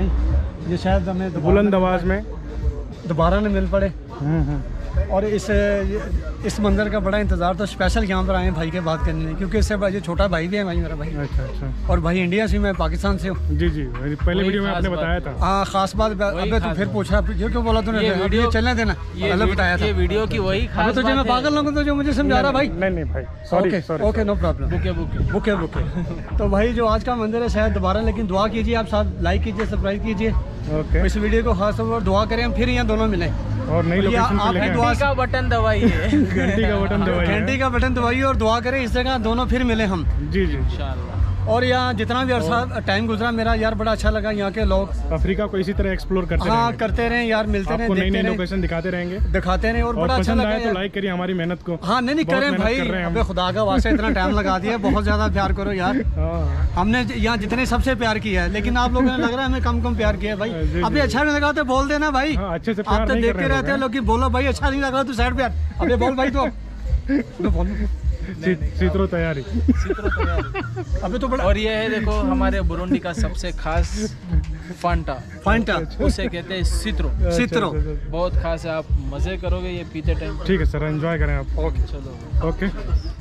भाई, ये शायद हमें बुलंद आवाज़ में दोबारा न मिल पड़े। और इस मंदिर का बड़ा इंतज़ार था, स्पेशल यहाँ पर आए भाई के बात करने, क्योंकि इससे ये छोटा भाई भी है भाई, मेरा भाई। अच्छा अच्छा। और भाई इंडिया से, मैं पाकिस्तान से हूँ। जी जी, पहले वीडियो में आपने बताया था। हाँ खास बात, अबे तू फिर पूछ रहा क्यों बोला तूने वीडियो चलने देना, मतलब बताया था वीडियो की वही खास। तुझे मैं पागल लूँगा तो जो मुझे समझा रहा भाई। नहीं नहीं भाई, sorry sorry, okay no problem, bouquet bouquet. तो भाई जो आज का मंदिर है शायद दोबारा, लेकिन दुआ कीजिए आप साथ, लाइक कीजिए, सब्सक्राइब कीजिए ओके इस वीडियो को खास तौर पर, दुआ करें हम फिर यहाँ दोनों मिले। और नई लोकेशन पे लेंगे, घंटी का बटन दबाइए, घंटी का बटन दबाइए, घंटी का बटन दबाइए और दुआ करें इस जगह दोनों फिर मिले हम। जी जी इंशाल्लाह। और यहाँ जितना भी अरसा टाइम गुजरा मेरा यार, बड़ा अच्छा लगा यहाँ के लोग, अफ्रीका को इसी तरह एक्सप्लोर करते रहें। हाँ करते रहें यार, मिलते रहें, नई नई लोकेशन दिखाते रहेंगे, दिखाते रहें। और बड़ा अच्छा लगा, तो लाइक करिए हमारी मेहनत को। हाँ नहीं करें भाई, खुदा का वास्ता इतना टाइम लगा दिया, बहुत ज़्यादा प्यार करो यार। हमने यहाँ जितने सबसे प्यार किया है, लेकिन आप लोगों ने लग रहा है हमें कम कम प्यार किया है भाई। अभी अच्छा नहीं लगा तो बोल देना भाई, अच्छे से आप तो देखते रहते हैं लोग, बोलो भाई अच्छा नहीं लग रहा तो साइड पे अरे बोल भाई, तो बोल सीत्रो तैयारी, अभी तो बड़ा। और ये है देखो हमारे बुरुंडी का सबसे खास फांटा, फांटा उसे कहते हैं सीत्रो, सीत्रो बहुत खास है, आप मजे करोगे ये पीते टाइम। ठीक है सर, एंजॉय करें आप। ओके चलो ओके।